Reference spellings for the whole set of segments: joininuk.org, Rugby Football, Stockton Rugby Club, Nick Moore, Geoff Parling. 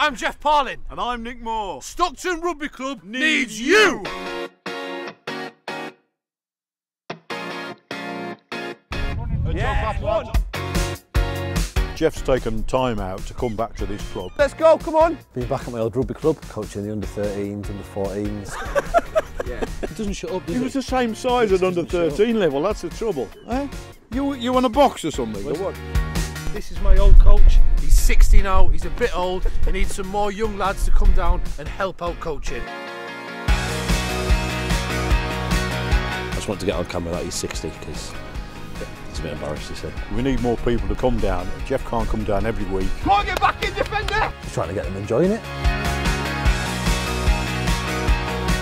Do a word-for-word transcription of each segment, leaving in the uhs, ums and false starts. I'm Geoff Parling. And I'm Nick Moore. Stockton Rugby Club needs you! Yeah. Geoff's taken time out to come back to this club. Let's go, come on! Being back at my old rugby club, coaching the under thirteens, under fourteens. Yeah. It doesn't shut up, does it? It was the same size at under thirteen level, that's the trouble. Eh? You, you want a box or something? Or what? This is my old coach, he's sixty now, he's a bit old, and needs some more young lads to come down and help out coaching. I just want to get on camera that he's sixty, because it's a bit embarrassing. So. We need more people to come down. Geoff can't come down every week. Come on, get back in, defender! Just trying to get them enjoying it.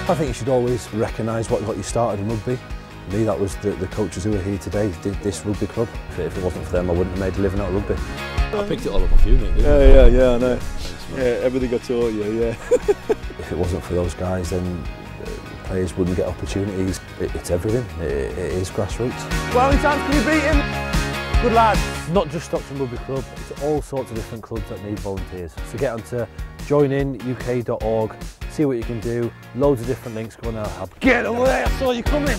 I think you should always recognise what, what you started in rugby. For me, that was the, the coaches who are here today, did this rugby club. If it, if it wasn't for them, I wouldn't have made a living out of rugby. I picked it all up off you, didn't you? Yeah, yeah, yeah, I know. Yeah, everything I taught you, yeah. If it wasn't for those guys, then players wouldn't get opportunities. It, it's everything. It, it is grassroots. Well, in time, can you beat him? Good lads. Not just Stockton Rugby Club, it's all sorts of different clubs that need volunteers. So get onto join in U K dot org, see what you can do. Loads of different links. Come on out. Get away, I saw you coming.